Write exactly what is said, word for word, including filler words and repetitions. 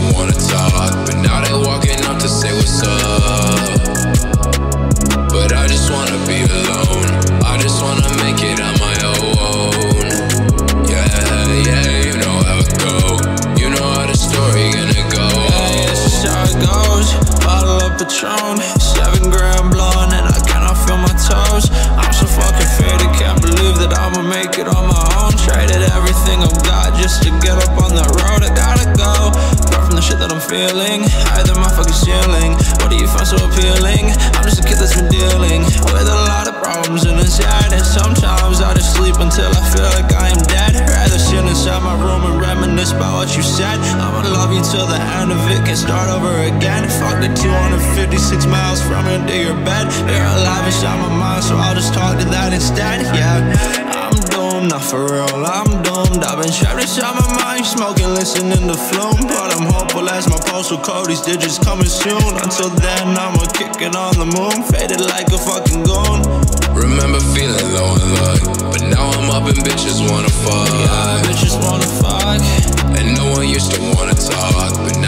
didn't wanna talk, but now they walking up to say what's up. But I just wanna be alone, I just wanna make it on my own. Yeah, yeah, you know how it go, you know how the story gonna go. Yeah, yeah, this is how it goes. Bottle of Patron, seven grand blonde, and I cannot feel my toes. I'm so fucking faded, can't believe that I'ma make it on my own. Traded everything I've got just to get up on that road. I gotta go, apart from the shit that I'm feeling, higher than my fucking ceiling. What do you find so appealing? I'm just a kid that's been dealing with a lot of problems and inside, and sometimes I just sleep until I feel like I am dead. Rather sit inside my room and reminisce about what you said. I'ma love you till the end of it, can start over again. Fuck the two hundred fifty-six miles from here to your bed. You're alive inside my mind, so I'll just talk to that instead. Yeah, not for real, I'm doomed. I've been trapped inside my mind, smoking, listening to Flume. But I'm hopeful as my postal code, these digits coming soon. Until then, I'ma kick it on the moon, faded like a fucking goon. Remember feeling low and low, but now I'm up and bitches wanna fuck. Yeah, bitches wanna fuck. And no one used to wanna talk, but